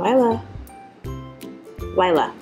Lila. Lila.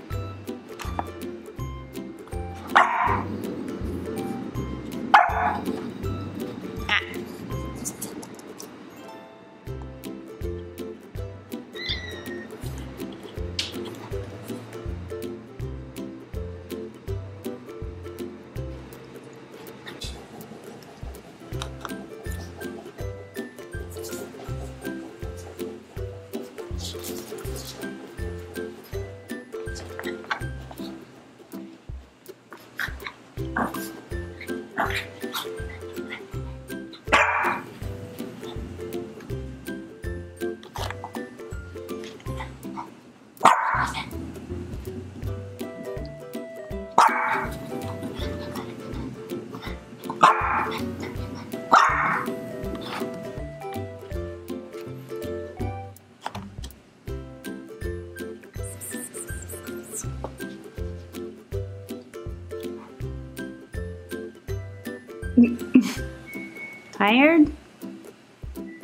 Tired?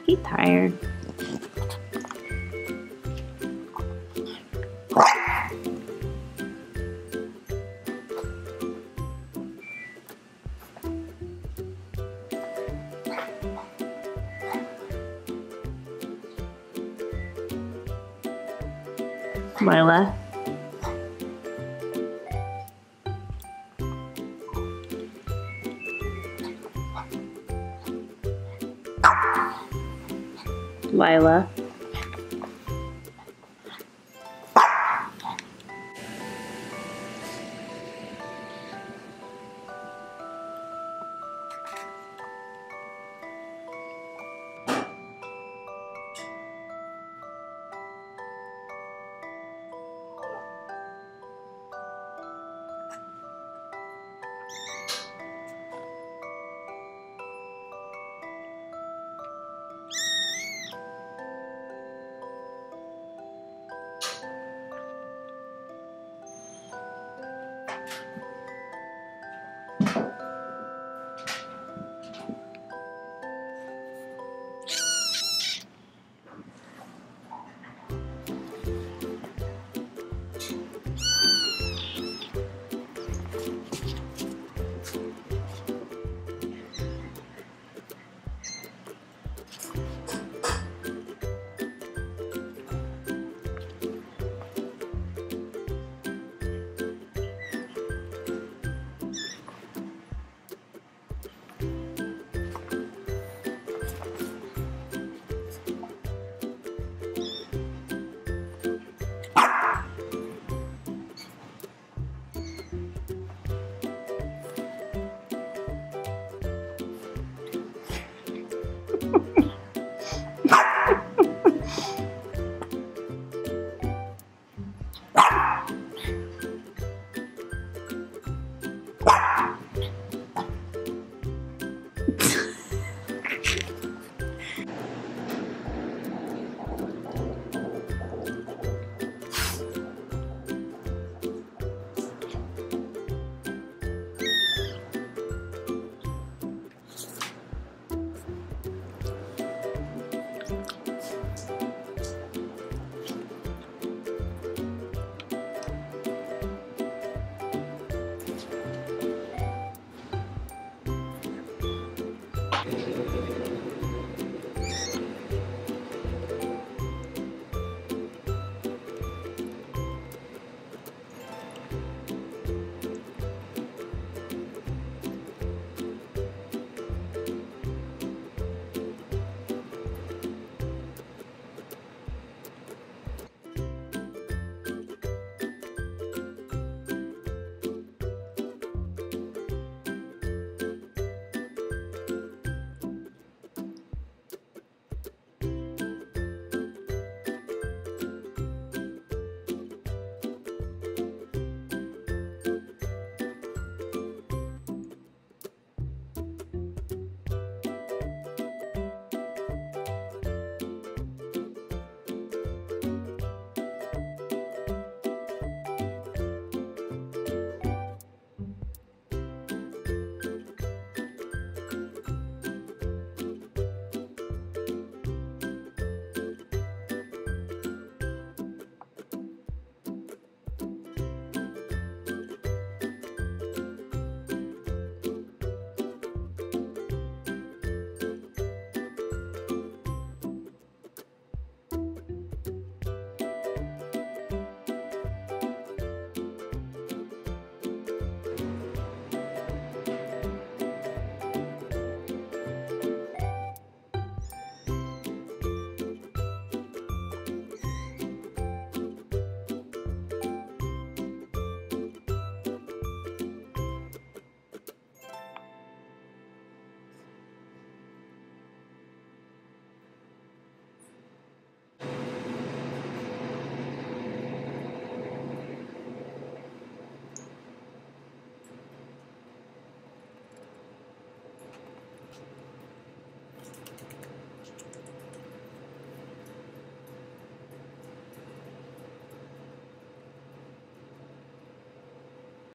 He tired. Lila. Lila.